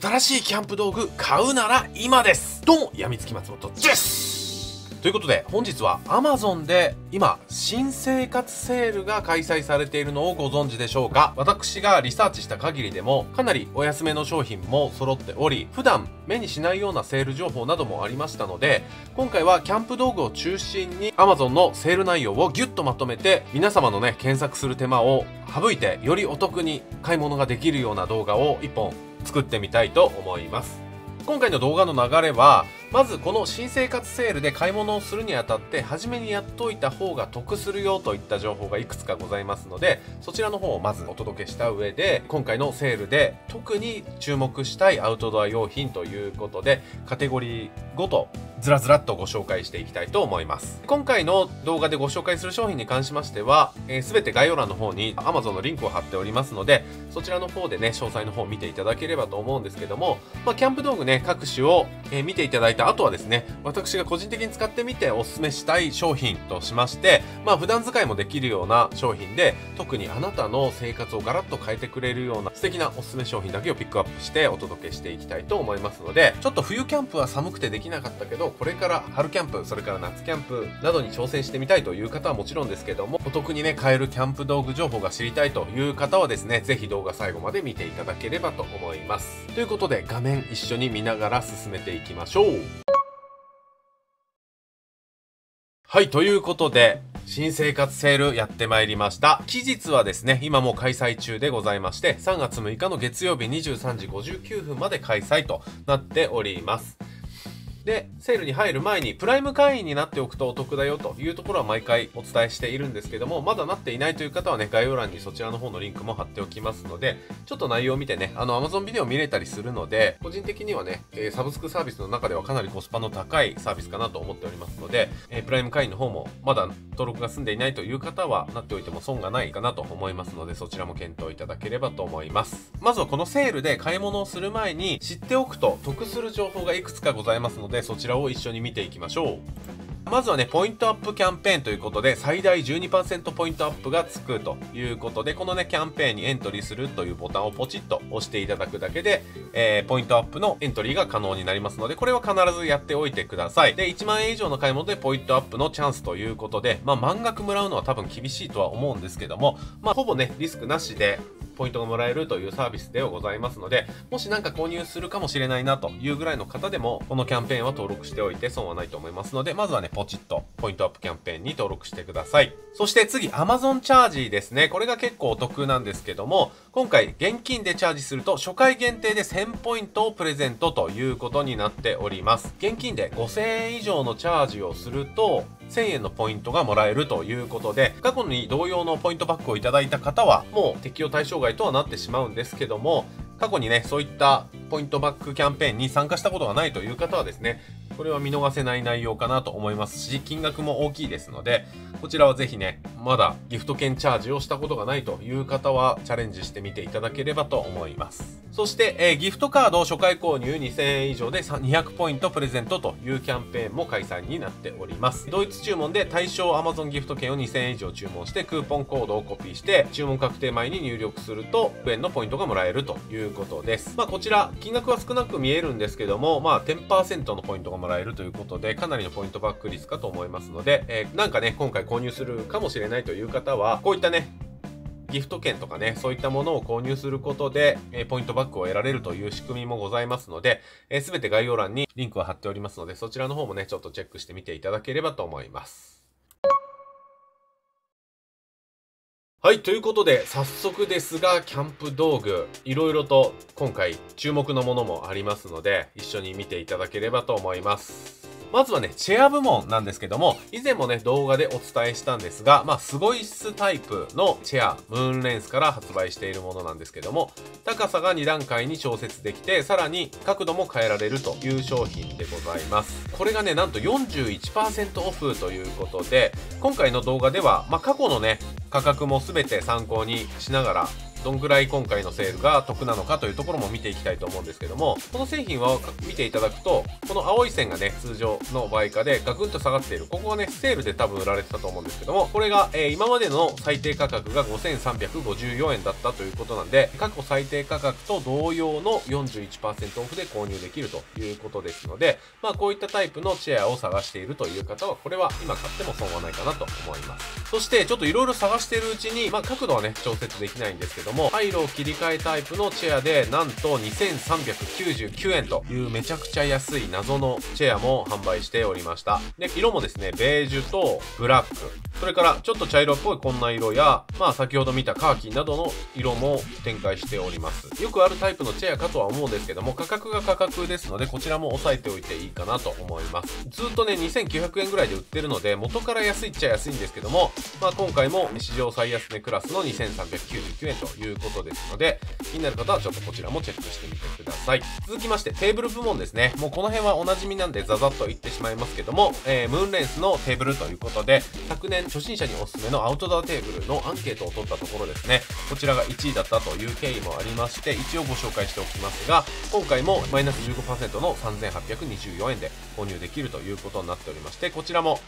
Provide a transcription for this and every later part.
新しいキャンプ道具買うなら今です。どうも、やみつき松本です。ということで本日は Amazon で今新生活セールが開催されているのをご存知でしょうか。私がリサーチした限りでもかなりお安めの商品も揃っており、普段目にしないようなセール情報などもありましたので、今回はキャンプ道具を中心に Amazon のセール内容をギュッとまとめて、皆様のね、検索する手間を省いてよりお得に買い物ができるような動画を1本作ってみたいと思います。今回の動画の流れは、まずこの新生活セールで買い物をするにあたって初めにやっといた方が得するよといった情報がいくつかございますので、そちらの方をまずお届けした上で、今回のセールで特に注目したいアウトドア用品ということでカテゴリーごとずらずらっとご紹介していきたいと思います。今回の動画でご紹介する商品に関しましては、全て概要欄の方に Amazon のリンクを貼っておりますので、そちらの方でね、詳細の方を見ていただければと思うんですけども、キャンプ道具ね、各種を、見ていただいた後はですね、私が個人的に使ってみておすすめしたい商品としまして、普段使いもできるような商品で、特にあなたの生活をガラッと変えてくれるような素敵なおすすめ商品だけをピックアップしてお届けしていきたいと思いますので、ちょっと冬キャンプは寒くてできなかったけど、これから春キャンプ、それから夏キャンプなどに挑戦してみたいという方はもちろんですけども、お得にね、買えるキャンプ道具情報が知りたいという方はですね、ぜひ動画最後まで見ていただければと思います。ということで画面一緒に見ながら進めていきましょう。はい、ということで新生活セールやってまいりました。期日はですね、今もう開催中でございまして、3月6日の月曜日23時59分まで開催となっております。で、セールに入る前にプライム会員になっておくとお得だよというところは毎回お伝えしているんですけども、まだなっていないという方はね、概要欄にそちらの方のリンクも貼っておきますので、ちょっと内容を見てね、Amazon ビデオ見れたりするので、個人的にはね、サブスクサービスの中ではかなりコスパの高いサービスかなと思っておりますので、プライム会員の方もまだ登録が済んでいないという方はなっておいても損がないかなと思いますので、そちらも検討いただければと思います。まずはこのセールで買い物をする前に知っておくと得する情報がいくつかございますので、そちらを一緒に見ていきましょう。まずはね、ポイントアップキャンペーンということで、最大 12% ポイントアップがつくということで、このね、キャンペーンにエントリーするというボタンをポチッと押していただくだけで、ポイントアップのエントリーが可能になりますので、これは必ずやっておいてください。で、1万円以上の買い物でポイントアップのチャンスということで、満額もらうのは多分厳しいとは思うんですけども、ほぼね、リスクなしで、ポイントがもらえるというサービスではございますので、もし何か購入するかもしれないなというぐらいの方でも、このキャンペーンは登録しておいて損はないと思いますので、まずはね、ポチッとポイントアップキャンペーンに登録してください。そして次、Amazon チャージですね。これが結構お得なんですけども、今回現金でチャージすると初回限定で1000ポイントをプレゼントということになっております。現金で5000円以上のチャージをすると、1000円のポイントがもらえるということで、過去に同様のポイントバックをいただいた方はもう適用対象外とはなってしまうんですけども、過去にね、そういったポイントバックキャンペーンに参加したことがないという方はですね、これは見逃せない内容かなと思いますし、金額も大きいですので、こちらはぜひね、まだギフト券チャージをしたことがないという方はチャレンジしてみていただければと思います。そして、ギフトカード初回購入2000円以上で200ポイントプレゼントというキャンペーンも開催になっております。同一注文で対象 Amazon ギフト券を2000円以上注文して、クーポンコードをコピーして、注文確定前に入力すると、100円のポイントがもらえるということです。こちら、金額は少なく見えるんですけども、10% のポイントがもらえるということで、かなりのポイントバック率かと思いますので、なんかね、今回購入するかもしれないという方は、こういったね、ギフト券とかね、そういったものを購入することで、ポイントバックを得られるという仕組みもございますので、全て概要欄にリンクを貼っておりますので、そちらの方もね、ちょっとチェックしてみていただければと思います。はい、ということで、早速ですが、キャンプ道具、いろいろと今回注目のものもありますので、一緒に見ていただければと思います。まずはね、チェア部門なんですけども、以前もね、動画でお伝えしたんですが、すごい椅子タイプのチェア、ムーンレンスから発売しているものなんですけども、高さが2段階に調節できて、さらに角度も変えられるという商品でございます。これがね、なんと 41% オフということで、今回の動画では、過去のね、価格も全て参考にしながらどんぐらい今回のセールが得なのかというところも見ていきたいと思うんですけども、この製品は見ていただくと、この青い線がね、通常の倍価でガクンと下がっている。ここはね、セールで多分売られてたと思うんですけども、これが、今までの最低価格が5354円だったということなんで、過去最低価格と同様の 41% オフで購入できるということですので、まあこういったタイプのチェアを探しているという方は、これは今買っても損はないかなと思います。そしてちょっと色々探しているうちに、まあ角度はね、調節できないんですけども、回路を切り替えタイプのチェアで、なんと2399円というめちゃくちゃ安い謎のチェアも販売しておりました。で、色もですね、ベージュとブラック、それからちょっと茶色っぽいこんな色や、まあ先ほど見たカーキなどの色も展開しております。よくあるタイプのチェアかとは思うんですけども、価格が価格ですので、こちらも抑えておいていいかなと思います。ずっとね、2900円ぐらいで売ってるので、元から安いっちゃ安いんですけども、まあ今回も史上最安値クラスの2399円ということですので、気になる方はちょっとこちらもチェックしてみてください。続きまして、テーブル部門ですね。もうこの辺はおなじみなんでザザッと言ってしまいますけども、ムーンレンスのテーブルということで、昨年初心者におすすめのアウトドアテーブルのアンケートを取ったところですね、こちらが1位だったという経緯もありまして、一応ご紹介しておきますが、今回もマイナス 15% の3824円で購入できるということになっておりまして、こちらも、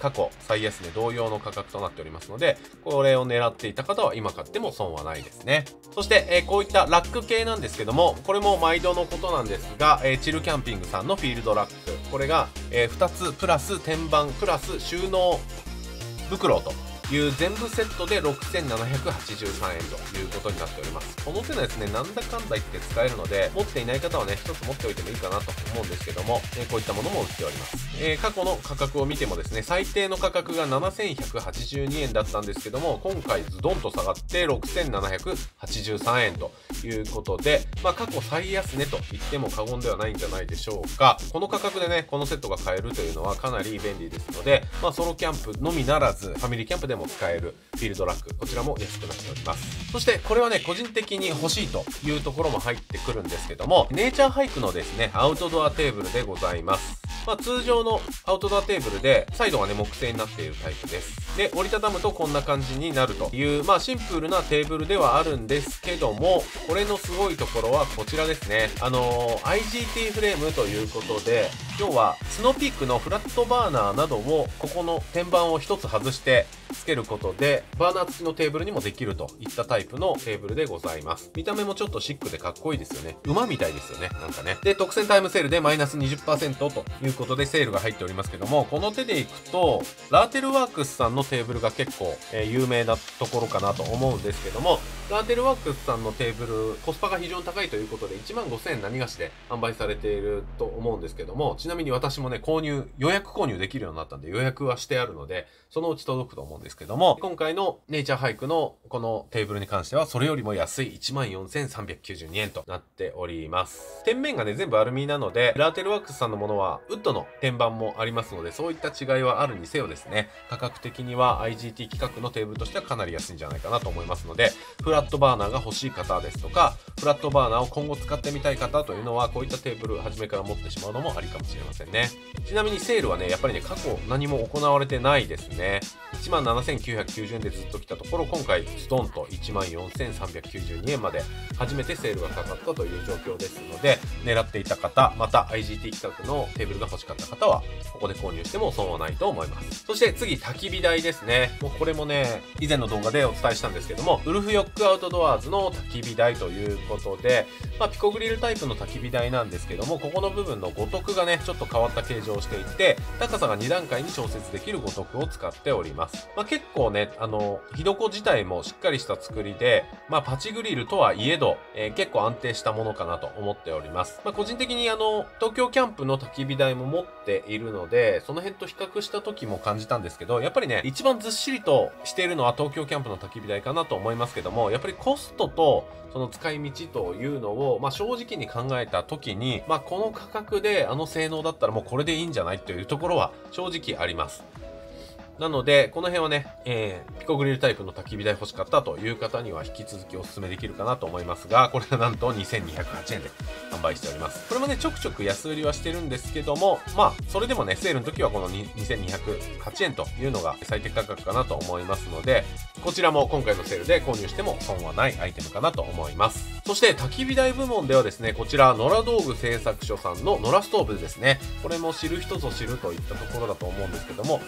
過去最安値同様の価格となっておりますので、これを狙っていた方は今買っても損はないですね。そして、こういったラック系なんですけども、これも毎度のことなんですが、チルキャンピングさんのフィールドラック、これが、2つプラス天板プラス収納袋という全部セットで6783円ということになっております。この手のやつね、なんだかんだ言って使えるので、持っていない方はね、一つ持っておいてもいいかなと思うんですけども、こういったものも売っております。過去の価格を見てもですね、最低の価格が7182円だったんですけども、今回ズドンと下がって6783円ということで、まあ過去最安値と言っても過言ではないんじゃないでしょうか。この価格でね、このセットが買えるというのはかなり便利ですので、まあソロキャンプのみならず、ファミリーキャンプでも使えるフィールドラック、こちらも安くなっております。そしてこれはね、個人的に欲しいというところも入ってくるんですけども、ネイチャーハイクのですね、アウトドアテーブルでございます。まあ通常のアウトドアテーブルで、サイドがね、木製になっているタイプです。で、折りたたむとこんな感じになるという、まあシンプルなテーブルではあるんですけども、これのすごいところはこちらですね。IGT フレームということで、要はスノーピークのフラットバーナーなどを、ここの天板を1つ外してつけることで、バーナー付きのテーブルにもできるといったタイプのテーブルでございます。見た目もちょっとシックでかっこいいですよね。馬みたいですよね。なんかね。で、特選タイムセールでマイナス 20% ということでセールが入っておりますけども、この手でいくと、ラーテルワークスさんのテーブルが結構、有名なところかなと思うんですけども、ラーテルワークスさんのテーブル、コスパが非常に高いということで、15000円何がしで販売されていると思うんですけども、ちなみに私もね、予約購入できるようになったんで、予約はしてあるので、そのうち届くと思うんですけども、今回のネイチャーハイクのこのテーブルに関しては、それよりも安い 14,392 円となっております。天面がね、全部アルミなので、ラーテルワークスさんのものはウッドの天板もありますので、そういった違いはあるにせよですね、価格的には IGT 規格のテーブルとしてはかなり安いんじゃないかなと思いますので、フラットバーナーが欲しい方ですとか、フラットバーナーを今後使ってみたい方というのは、こういったテーブル初めから持ってしまうのもありかもしれませんね。ちなみにセールはね、やっぱりね、過去何も行われてないですね。17,990円でずっと来たところ、今回ストンと 14,392 円まで初めてセールがかかったという状況ですので、狙っていた方、また IGT 規格のテーブルが欲しかった方は、ここで購入しても損はないと思います。そして次、焚き火台ですね。もうこれもね、以前の動画でお伝えしたんですけども、ウルフヨックアウトドアーズの焚き火台ということで、まあ、ピコグリルタイプの焚き火台なんですけども、ここの部分の五徳がね、ちょっと変わった形状をしていて、高さが2段階に調節できる五徳を使っております。まあ、結構ね、火床自体もしっかりした作りで、まあ、パチグリルとはいえど、結構安定したものかなと思っております。まあ、個人的に東京キャンプの焚き火台も持っているので、その辺と比較した時も感じたんですけど、やっぱりね、一番ずっしりとしているのは東京キャンプの焚き火台かなと思いますけども、やっぱりコストと、その使い道というのを、まあ、正直に考えた時に、まあ、この価格で性能だったらもうこれでいいんじゃないというところは正直あります。なので、この辺はね、ピコグリルタイプの焚き火台欲しかったという方には引き続きお勧めできるかなと思いますが、これがなんと2208円で販売しております。これもね、ちょくちょく安売りはしてるんですけども、まあ、それでもね、セールの時はこの2208円というのが最適価格かなと思いますので、こちらも今回のセールで購入しても損はないアイテムかなと思います。そして焚き火台部門ではですね、こちら野良道具製作所さんの野良ストーブですね。これも知る人ぞ知るといったところだと思うんですけども、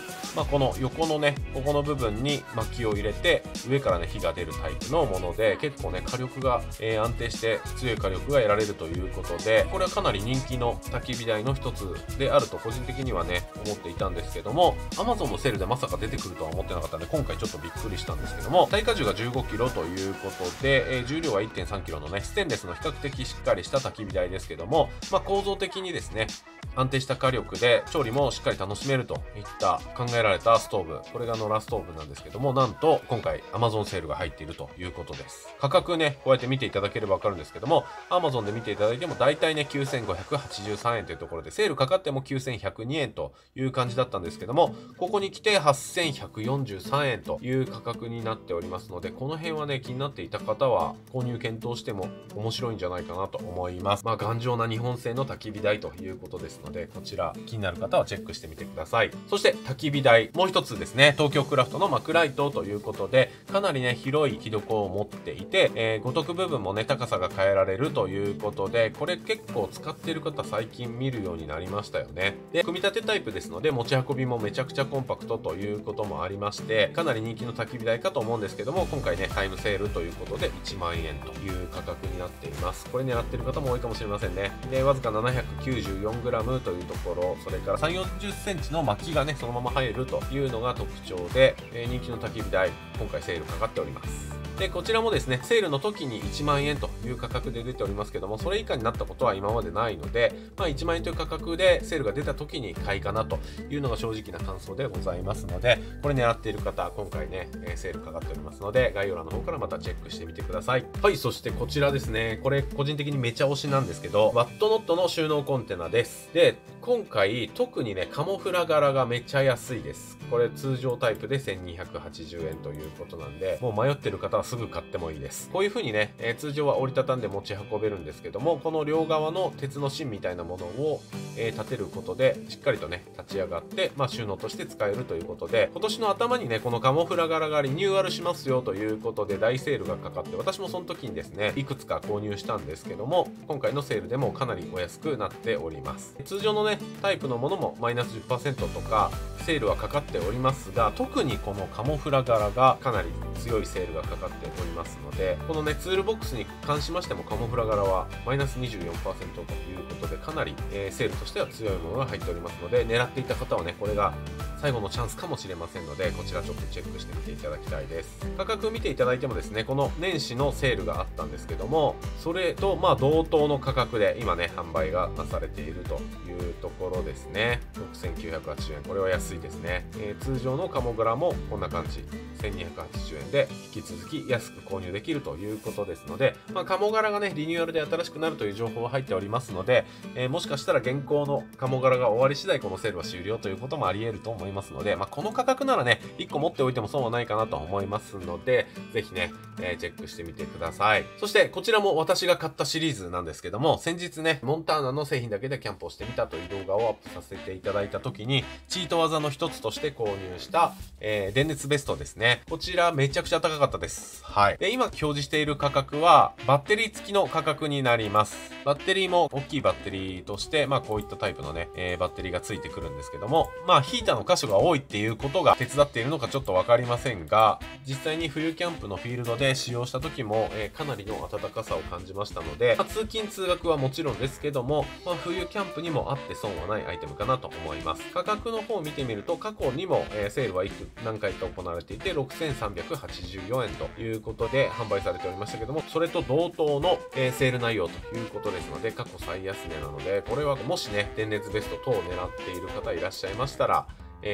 この横のね、ここの部分に薪を入れて上からね火が出るタイプのもので、結構ね火力が安定して強い火力が得られるということで、これはかなり人気の焚き火台の一つであると個人的にはね思っていたんですけども、 Amazon のセールでまさか出てくるとは思ってなかったんで今回ちょっとびっくりしたんですけども、耐荷重が 15kg ということで、重量は 1.3kg のねステンレスの比較的しっかりした焚き火台ですけども、構造的にですね安定した火力で調理もしっかり楽しめるといった考えられたストーブ、これが野良ストーブなんですけども、なんと今回 Amazon セールが入っているということです。価格ねこうやって見ていただければ分かるんですけども、 Amazon で見ていただいてもだいたいね9583円というところで、セールかかっても9102円という感じだったんですけども、ここに来て8143円という価格になっておりますので、この辺はね気になっていた方は購入検討しても面白いんじゃないかなと思います。頑丈な日本製の焚き火台ということですので、こちら気になる方はチェックしてみてください。そして焚き火台もう一つですね、東京クラフトのマクライトということで、かなりね広い火床を持っていて、五徳部分もね高さが変えられるということで、これ結構使ってる方最近見るようになりましたよね。で組み立てタイプですので持ち運びもめちゃくちゃコンパクトということもありまして、かなり人気の焚き火台かと思うんですけども、今回ねタイムセールということで1万円という価格になっています。これ狙ってる方も多いかもしれませんね。でわずか 794gというところ、それから340cm の薪がねそのまま入るというのが特徴で、人気の焚き火台今回セールかかっております。でこちらもですねセールの時に1万円という価格で出ておりますけども、それ以下になったことは今までないので、1万円という価格でセールが出た時に買いかなというのが正直な感想でございますので、これ狙っている方今回ねセールかかっておりますので、概要欄の方からまたチェックしてみてください。はい、そしてこちらですね、これ個人的にめちゃ推しなんですけど、ワットノットの収納コンテナです。で今回特にねカモフラ柄がめちゃ安いです。これ通常タイプで1280円ということなんで、もう迷ってる方はすぐ買ってもいいです。こういう風にね、通常は折りたたんで持ち運べるんですけども、この両側の鉄の芯みたいなものを、立てることでしっかりとね立ち上がって、収納として使えるということで、今年の頭にねこのカモフラ柄がリニューアルしますよということで大セールがかかって、私もその時にですねいくつか購入したんですけども、今回のセールでもかなりお安くなっております。通常のねタイプのものもマイナス 10% とかセールはかかっておりますが、特にこのカモフラ柄がかなり強いセールがかかっておりますので、このねツールボックスに関しましてもカモフラ柄はマイナス 24% ということで、かなり、セールとしては強いものが入っておりますので、狙っていた方はねこれが最後のチャンスかもしれませんので、こちらちょっとチェックしてみていただきたいです。価格を見ていただいてもですね、この年始のセールがあったんですけども、それと同等の価格で今ね販売がなされているというところですね。6980円、これは安いですね。通常のカモフラもこんな感じ1280円で引き続き安く購入できるということですので、カモ柄がねリニューアルで新しくなるという情報が入っておりますので、もしかしたら現行のカモ柄が終わり次第このセールは終了ということもありえると思いますので、この価格ならね1個持っておいても損はないかなと思いますので、ぜひね、チェックしてみてください。そしてこちらも私が買ったシリーズなんですけども、先日ねモンターナの製品だけでキャンプをしてみたという動画をアップさせていただいた時にチート技の一つとして購入した、電熱ベストですね。こちらめちゃくちゃ高かったです。はい。で、今表示している価格はバッテリー付きの価格になります。バッテリーも大きいバッテリーとして、こういったタイプのね、バッテリーが付いてくるんですけども、ヒーターの箇所が多いっていうことが手伝っているのかちょっとわかりませんが、実際に冬キャンプのフィールドで使用した時も、かなりの暖かさを感じましたので、通勤通学はもちろんですけども、冬キャンプにもあって損はないアイテムかなと思います。価格の方を見てみると過去にも、セールは何回か行われていて6384円ということで販売されておりましたけども、それと同等の、セール内容ということですので、過去最安値なので、これはもしね電熱ベスト等を狙っている方いらっしゃいましたら、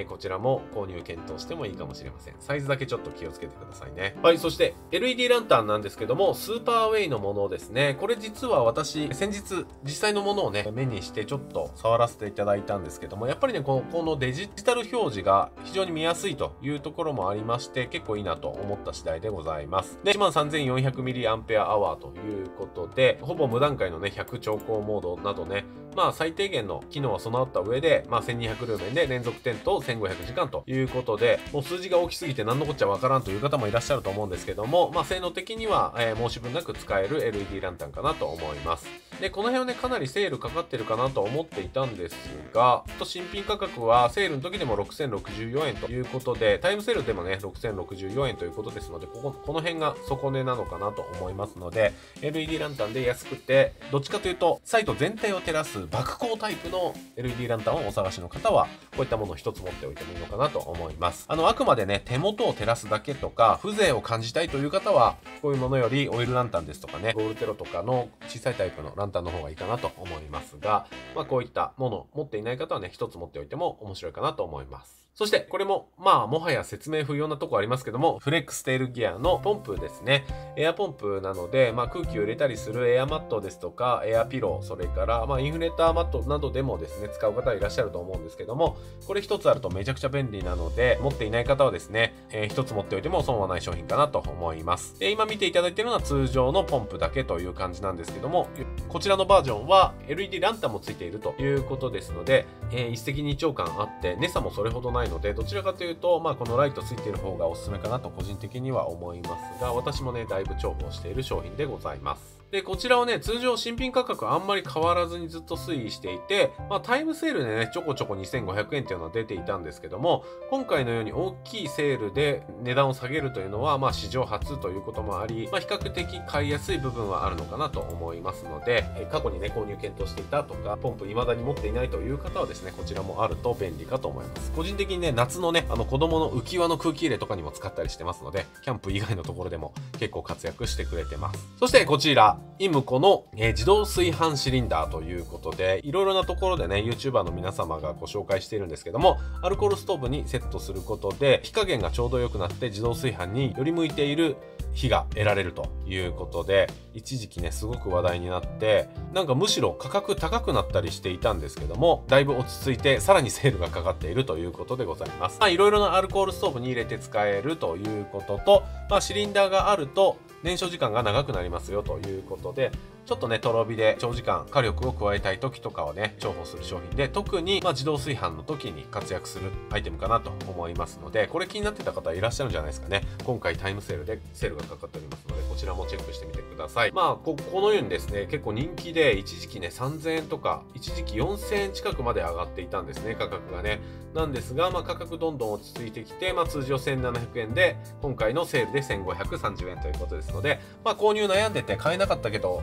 こちらも購入検討してもいいかもしれません。サイズだけちょっと気をつけてくださいね。はい、そして LED ランタンなんですけども、スーパーウェイのものですね。これ実は私、先日実際のものをね、目にしてちょっと触らせていただいたんですけども、やっぱりね、このデジタル表示が非常に見やすいというところもありまして、結構いいなと思った次第でございます。で、13400mAh ということで、ほぼ無段階のね、100兆光モードなどね、最低限の機能は備わった上で、1200ルーメンで連続点灯1500時間ということで、もう数字が大きすぎて何のこっちゃわからんという方もいらっしゃると思うんですけども、まあ性能的には申し分なく使える LED ランタンかなと思います。で、この辺はね、かなりセールかかってるかなと思っていたんですが、新品価格はセールの時でも6064円ということで、タイムセールでもね、6064円ということですので、この辺が底値なのかなと思いますので、LED ランタンで安くて、どっちかというと、サイト全体を照らす爆光タイプの LED ランタンをお探しの方は、こういったものを一つ持っておいてもいいのかなと思います。あくまでね、手元を照らすだけとか、風情を感じたいという方は、こういうものよりオイルランタンですとかね、ロールテロとかの小さいタイプのランタンの方がいいかなと思いますが、まあこういったものを持っていない方はね、一つ持っておいても面白いかなと思います。そして、これも、まあ、もはや説明不要なとこありますけども、フレックステールギアのポンプですね。エアポンプなので、まあ、空気を入れたりするエアマットですとか、エアピロー、それから、まあ、インフレーターマットなどでもですね、使う方いらっしゃると思うんですけども、これ一つあるとめちゃくちゃ便利なので、持っていない方はですね、一つ持っておいても損はない商品かなと思います。今見ていただいているのは通常のポンプだけという感じなんですけども、こちらのバージョンは LED ランタンもついているということですので、一石二鳥感あって、値差もそれほどないので、どちらかというと、まあ、このライトついている方がおすすめかなと個人的には思いますが、私もね、だいぶ重宝している商品でございます。で、こちらはね、通常新品価格あんまり変わらずにずっと推移していて、まあタイムセールでね、ちょこちょこ2500円っていうのは出ていたんですけども、今回のように大きいセールで値段を下げるというのは、まあ史上初ということもあり、まあ比較的買いやすい部分はあるのかなと思いますので、過去にね、購入検討していたとか、ポンプ未だに持っていないという方はですね、こちらもあると便利かと思います。個人的にね、夏のね、子供の浮き輪の空気入れとかにも使ったりしてますので、キャンプ以外のところでも結構活躍してくれてます。そしてこちら、IMCO の自動炊飯シリンダーということで、いろいろなところでね、YouTuber の皆様がご紹介しているんですけども、アルコールストーブにセットすることで、火加減がちょうど良くなって自動炊飯により向いている火が得られるということで、一時期ね、すごく話題になって、なんかむしろ価格高くなったりしていたんですけども、だいぶ落ち着いて、さらにセールがかかっているということでございます。まあ、いろいろなアルコールストーブに入れて使えるということと、まあ、シリンダーがあると、燃焼時間が長くなりますよということで、ちょっとね、とろ火で長時間火力を加えたい時とかをね、重宝する商品で、特に、まあ、自動炊飯の時に活躍するアイテムかなと思いますので、これ気になってた方いらっしゃるんじゃないですかね。今回タイムセールでセールがかかっておりますので、こちらもチェックしてみてください。まあ、このようにですね、結構人気で、一時期ね、3000円とか、一時期4000円近くまで上がっていたんですね、価格がね。なんですが、まあ、価格どんどん落ち着いてきて、まあ、通常1700円で、今回のセールで1530円ということですので、まあ、購入悩んでて買えなかったけど、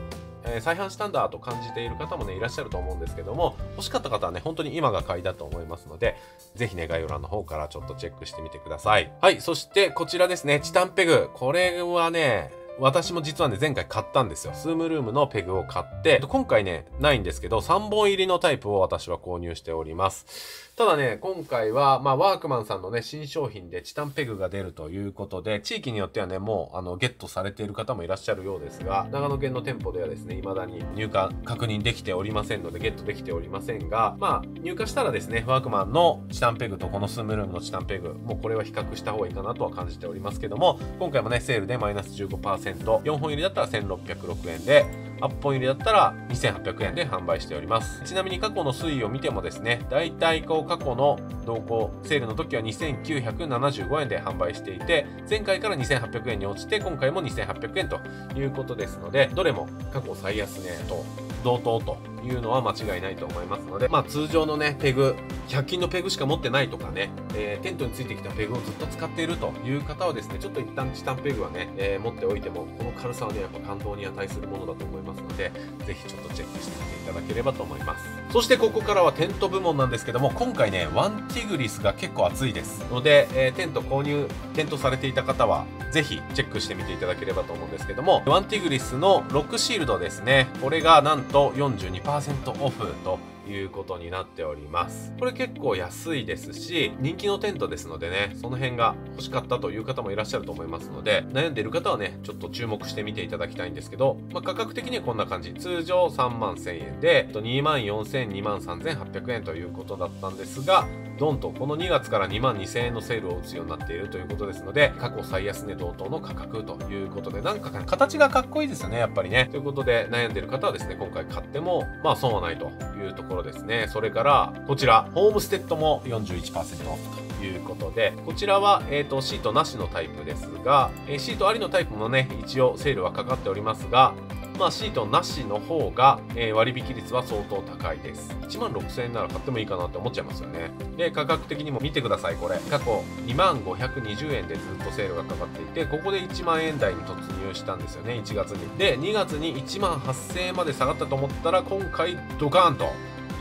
再販したんだと感じている方もね、いらっしゃると思うんですけども、欲しかった方はね、本当に今が買いだと思いますので、ぜひね、概要欄の方からちょっとチェックしてみてください。はい、そしてこちらですね、チタンペグ。これはね、私も実はね、前回買ったんですよ。スームルームのペグを買って、今回ね、ないんですけど、3本入りのタイプを私は購入しております。ただね、今回は、まあ、ワークマンさんのね、新商品でチタンペグが出るということで、地域によってはね、もう、ゲットされている方もいらっしゃるようですが、長野県の店舗ではですね、未だに入荷確認できておりませんので、ゲットできておりませんが、まあ、入荷したらですね、ワークマンのチタンペグとこのスームルームのチタンペグ、もうこれは比較した方がいいかなとは感じておりますけども、今回もね、セールでマイナス 15%、4本入りだったら1606円で、8本入りだったら2800円で販売しております。ちなみに過去の推移を見てもですね、大体こう過去の動向、セールの時は2975円で販売していて、前回から2800円に落ちて、今回も2800円ということですので、どれも過去最安値と同等というのは間違いないと思いますので、まあ通常のね、ペグ、100均のペグしか持ってないとかね、テントについてきたペグをずっと使っているという方はですね、ちょっと一旦チタンペグはね、持っておいても、この軽さはね、やっぱ感動に値するものだと思いますので、ぜひちょっとチェックしてみていただければと思います。そしてここからはテント部門なんですけども、今回ね、ワンティグリスが結構熱いですので、テントされていた方は、ぜひチェックしてみていただければと思うんですけども、ワンティグリスのロックシールドですね、これがなんと 42% オフということになっております。これ結構安いですし、人気のテントですのでね、その辺が欲しかったという方もいらっしゃると思いますので、悩んでいる方はね、ちょっと注目してみていただきたいんですけど、まあ、価格的にはこんな感じ。通常3万1000円で、2万4000、2万3800円ということだったんですが、ドンとこの2月から2万2000円のセールを打つようになっているということですので、過去最安値同等の価格ということで、なんか形がかっこいいですよね、やっぱりね。ということで悩んでる方はですね、今回買ってもまあ損はないというところですね。それからこちらホームステッドも 41% オフということで、こちらはシートなしのタイプですが、シートありのタイプもね一応セールはかかっておりますが、まあシートなしの方が割引率は相当高いです。1万6000円なら買ってもいいかなって思っちゃいますよね。で、価格的にも見てください。これ過去2万520円でずっとセールがかかっていて、ここで1万円台に突入したんですよね、1月に。で、2月に1万8000円まで下がったと思ったら、今回ドカーンと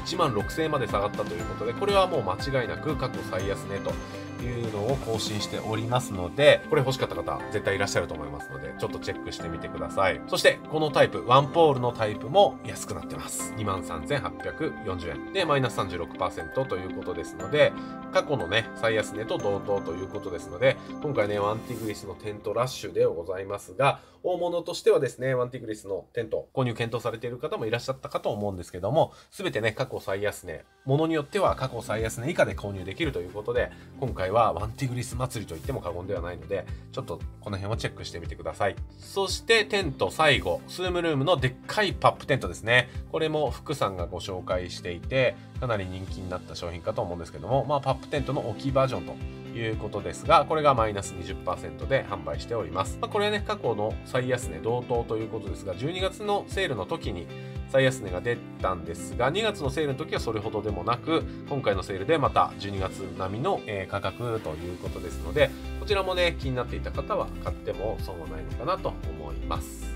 1万6000円まで下がったということで、これはもう間違いなく過去最安値というのを更新しておりますので、これ欲しかった方絶対いらっしゃると思いますので、ちょっとチェックしてみてください。そしてこのタイプワンポールのタイプも安くなってます。 23,840 円でマイナス 36% ということですので、過去のね最安値と同等ということですので、今回ねワンティグリスのテントラッシュではございますが、大物としてはですねワンティグリスのテント購入検討されている方もいらっしゃったかと思うんですけども、全てね過去最安値、ものによっては過去最安値以下で購入できるということで、今回はワンティグリス祭りと言っても過言ではないので、ちょっとこの辺をチェックしてみてください。そしてテント最後、スームルームのでっかいパップテントですね。これも福さんがご紹介していて、かなり人気になった商品かと思うんですけども、まあパップテントの置きバージョンということですが、これがマイナス 20% で販売しております。まあ、これはね過去の最安値同等ということですが、12月のセールの時に最安値が出たんですが、2月のセールの時はそれほどでもなく、今回のセールでまた12月並みの価格ということですので、こちらもね気になっていた方は買っても損はないのかなと思います。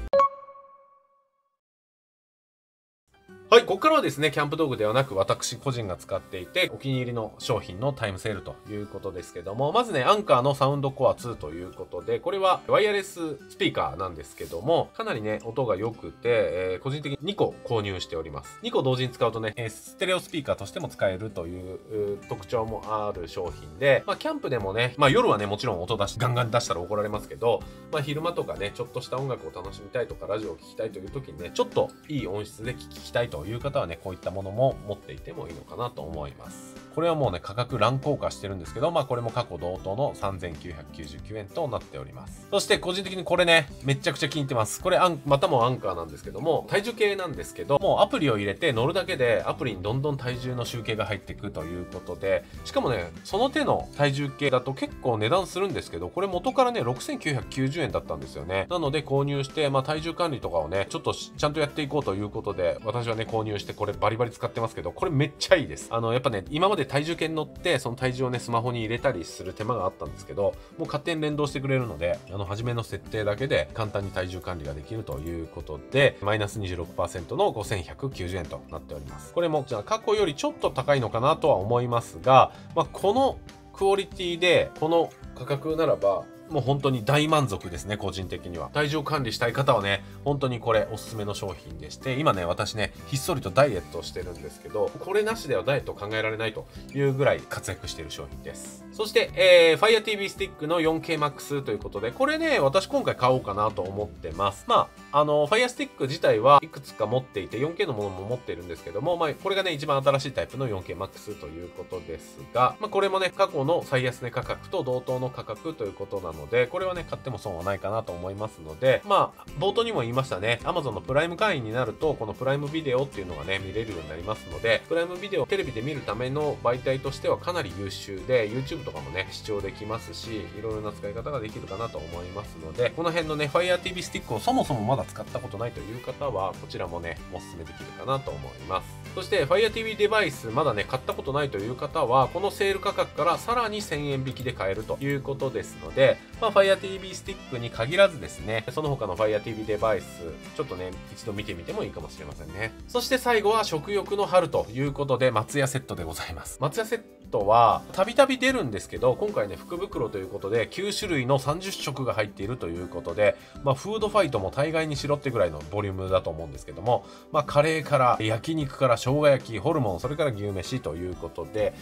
はい、ここからはですね、キャンプ道具ではなく私個人が使っていてお気に入りの商品のタイムセールということですけども、まずねアンカーのサウンドコア2ということで、これはワイヤレススピーカーなんですけども、かなりね音が良くて、個人的に2個購入しております。2個同時に使うとね、ステレオスピーカーとしても使えるという特徴もある商品で、まあキャンプでもね、まあ夜はねもちろん音出しガンガン出したら怒られますけど、まあ昼間とかねちょっとした音楽を楽しみたいとかラジオを聴きたいという時にね、ちょっといい音質で聴きたいという方はね、こういったものも持っていてもいいのかなと思います。これはもうね価格乱高下してるんですけど、まあこれも過去同等の 3999 円となっております。そして個人的にこれねめちゃくちゃ気に入ってます。これまたもアンカーなんですけども、体重計なんですけども、アプリを入れて乗るだけでアプリにどんどん体重の集計が入っていくということで、しかもねその手の体重計だと結構値段するんですけど、これ元からね 6990 円だったんですよね。なので購入して、まあ、体重管理とかをねちょっとちゃんとやっていこうということで、私はね購入してこれバリバリ使ってますけど、これめっちゃいいです。やっぱね今まで体重計に乗ってその体重をねスマホに入れたりする手間があったんですけど、もう勝手に連動してくれるので、初めの設定だけで簡単に体重管理ができるということで、マイナス 26% の 5190 円となっております。これもじゃあ過去よりちょっと高いのかなとは思いますが、まあ、このクオリティでこの価格ならばもう本当に大満足ですね。個人的には体重を管理したい方はね本当にこれおすすめの商品でして、今ね私ねひっそりとダイエットをしてるんですけど、これなしではダイエット考えられないというぐらい活躍している商品です。そして、Fire TV スティックの 4K Max ということで、これね私今回買おうかなと思ってます。まあFire スティック自体はいくつか持っていて 4K のものも持ってるんですけども、まあこれがね一番新しいタイプの 4K Max ということですが、まあこれもね過去の最安値価格と同等の価格ということなので、これはね買っても損はないかなと思いますので、まあ冒頭にも言いましたね、 Amazon のプライム会員になるとこのプライムビデオっていうのがね見れるようになりますので、プライムビデオテレビで見るための媒体としてはかなり優秀で、 YouTube とかもね視聴できますし、いろいろな使い方ができるかなと思いますので、この辺のね Fire TV スティックをそもそもまだ使ったことないという方はこちらもねおすすめできるかなと思います。そして Fire TV デバイスまだね買ったことないという方は、このセール価格からさらに1000円引きで買えるということですので、まあ、Fire TV スティックに限らずですね、その他の Fire TV デバイス、ちょっとね、一度見てみてもいいかもしれませんね。そして最後は食欲の春ということで、松屋セットでございます。松屋セットは、たびたび出るんですけど、今回ね、福袋ということで、9種類の30食が入っているということで、まあ、フードファイトも大概にしろってぐらいのボリュームだと思うんですけども、まあ、カレーから、焼肉から、生姜焼き、ホルモン、それから牛飯ということで、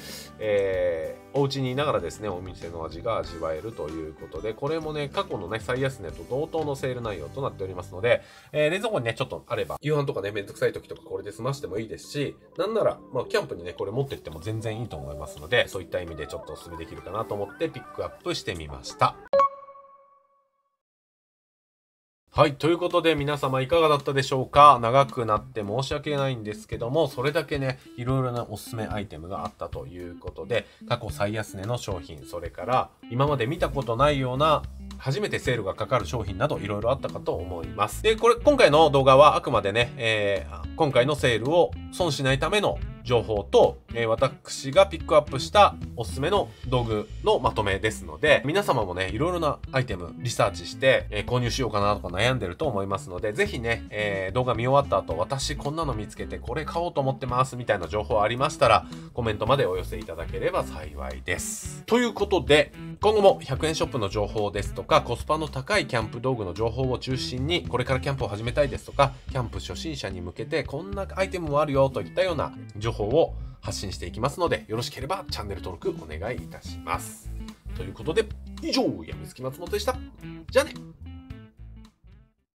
お家にいながらですね、お店の味が味わえるということで、これもね過去のね最安値と同等のセール内容となっておりますので、冷蔵庫にねちょっとあれば夕飯とかねめんどくさい時とかこれで済ましてもいいですし、なんならまあキャンプにねこれ持ってっても全然いいと思いますので、そういった意味でちょっとお勧めできるかなと思ってピックアップしてみました。はい。ということで皆様いかがだったでしょうか？長くなって申し訳ないんですけども、それだけね、いろいろなおすすめアイテムがあったということで、過去最安値の商品、それから今まで見たことないような初めてセールがかかる商品などいろいろあったかと思います。で、これ、今回の動画はあくまでね、今回のセールを損しないための情報と、私がピックアップしたおすすめの道具のまとめですので、皆様もね、いろいろなアイテムリサーチして、購入しようかなとか悩んでると思いますので、ぜひね、動画見終わった後、私こんなの見つけてこれ買おうと思ってますみたいな情報ありましたら、コメントまでお寄せいただければ幸いです。ということで、今後も100円ショップの情報ですとか、コスパの高いキャンプ道具の情報を中心に、これからキャンプを始めたいですとか、キャンプ初心者に向けてこんなアイテムもあるよといったような情報を発信していきますので、よろしければチャンネル登録お願いいたします。ということで、以上、やみつき松本でした。じゃあね。